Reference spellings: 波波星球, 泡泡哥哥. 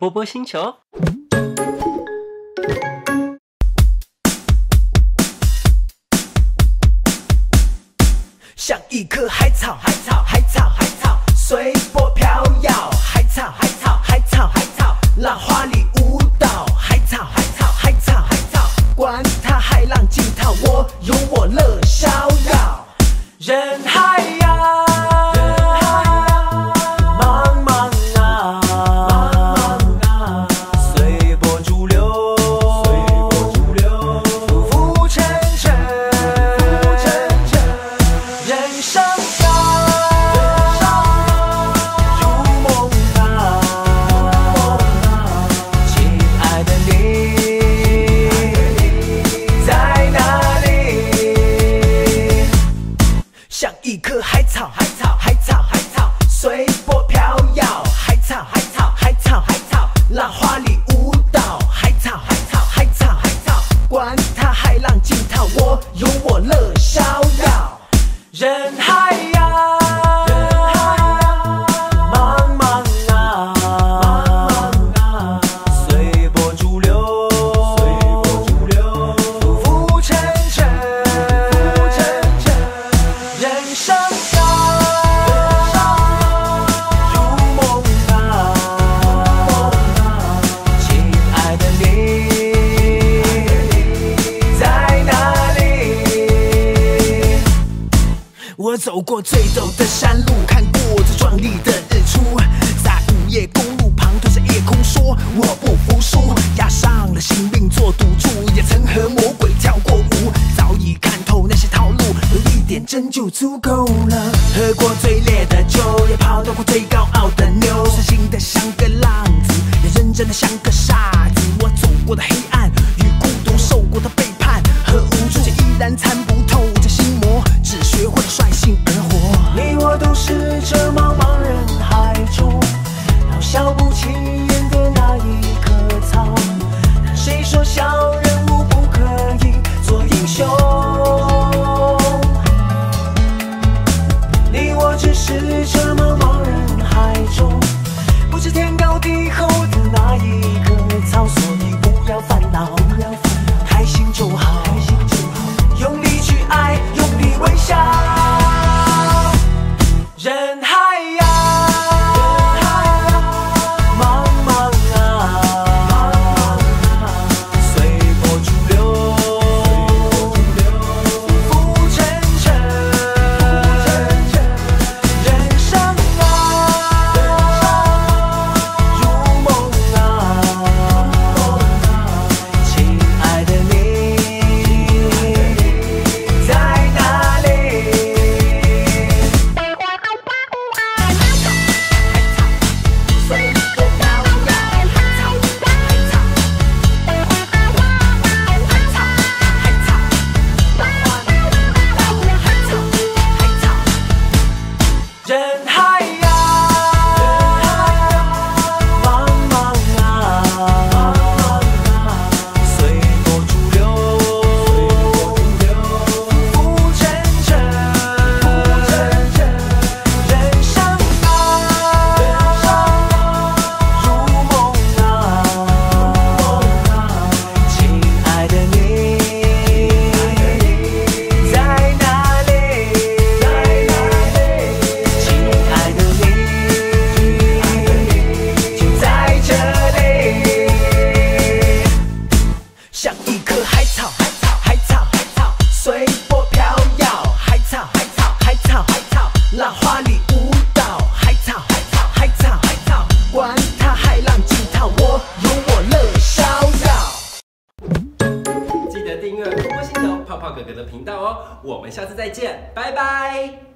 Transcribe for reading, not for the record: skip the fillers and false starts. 보보 신청.像一棵海草，海草，海草，海草，随波飘摇。海草，海草，海草，海草，浪花里舞蹈。海草，海草，海草，海草，管它海浪惊涛，我有我乐逍遥。人海呀。 我走过最陡的山路，看过最壮丽的日出，在午夜公路旁对着夜空说：“我不服输。”押上了性命做赌注，也曾和魔鬼跳过舞，早已看透那些套路，有一点真就足够了。喝过最烈的酒，也跑到过最高傲的牛，随性的像个浪子，也认真的像个傻子。我走过的黑暗与孤独，受过的背叛和无助，却依然参不透这心魔。 学会率性而活，你我都是这茫茫人海中老少不起眼的那一棵草。谁说小人物不可以做英雄？你我只是这茫茫人海中不知天高地厚的那一棵草，所以不要烦恼，开心就好，用力去爱。 微笑，人海呀，茫茫啊，随波逐流，浮浮沉沉，人生啊，如梦啊，亲爱的你。 记得订阅波波星球泡泡哥哥的频道哦，我们下次再见，拜拜。